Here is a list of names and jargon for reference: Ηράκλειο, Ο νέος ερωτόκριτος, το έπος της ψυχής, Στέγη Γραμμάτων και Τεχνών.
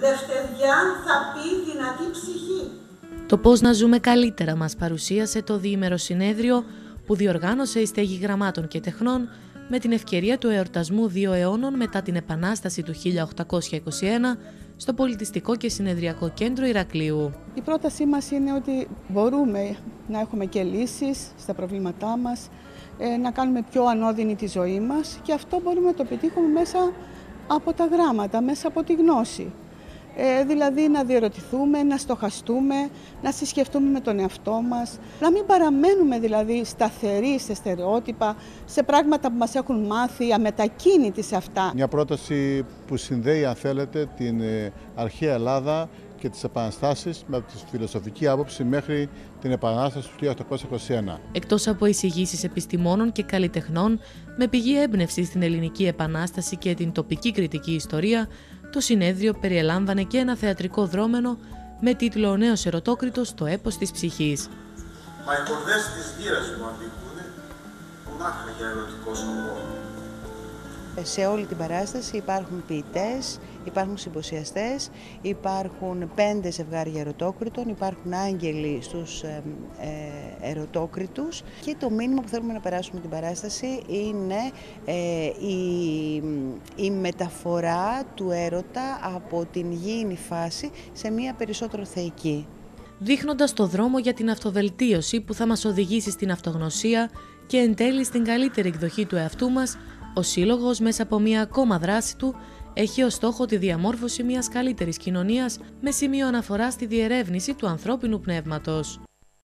Δευτεριάν θα πει δυνατή ψυχή. Το πώς να ζούμε καλύτερα μας παρουσίασε το διήμερο συνέδριο που διοργάνωσε η Στέγη Γραμμάτων και Τεχνών με την ευκαιρία του εορτασμού 2 αιώνων μετά την Επανάσταση του 1821 στο Πολιτιστικό και Συνεδριακό Κέντρο Ηρακλείου. Η πρότασή μας είναι ότι μπορούμε να έχουμε και λύσεις στα προβλήματά μας, να κάνουμε πιο ανώδυνη τη ζωή μας και αυτό μπορούμε να το πετύχουμε μέσα από τα γράμματα, μέσα από τη γνώση. Δηλαδή να διερωτηθούμε, να στοχαστούμε, να συσκεφτούμε με τον εαυτό μας, να μην παραμένουμε δηλαδή σταθεροί σε στερεότυπα, σε πράγματα που μας έχουν μάθει, αμετακίνητοι σε αυτά. Μια πρόταση που συνδέει, αν θέλετε, την αρχαία Ελλάδα και τις επαναστάσεις με τη φιλοσοφική άποψη μέχρι την Επανάσταση του 1821. Εκτός από εισηγήσεις επιστημόνων και καλλιτεχνών με πηγή έμπνευση στην Ελληνική Επανάσταση και την τοπική κριτική ιστορία, το συνέδριο περιελάμβανε και ένα θεατρικό δρόμενο με τίτλο «Ο νέος ερωτόκριτος, το έπος της ψυχής». Μα οι κορδές της γύρας μου αντικούνε μονάχα για ερωτικό σκοπό. Σε όλη την παράσταση υπάρχουν ποιητές, υπάρχουν συμποσιαστές, υπάρχουν 5 ζευγάρια ερωτόκριτων, υπάρχουν άγγελοι στους ερωτόκριτους και το μήνυμα που θέλουμε να περάσουμε την παράσταση είναι η μεταφορά του έρωτα από την γήινη φάση σε μία περισσότερο θεϊκή. Δείχνοντας το δρόμο για την αυτοβελτίωση που θα μας οδηγήσει στην αυτογνωσία και εν τέλει στην καλύτερη εκδοχή του εαυτού μας, ο Σύλλογος, μέσα από μία ακόμα δράση του, έχει ως στόχο τη διαμόρφωση μιας καλύτερης κοινωνίας με σημείο αναφορά στη διερεύνηση του ανθρώπινου πνεύματος.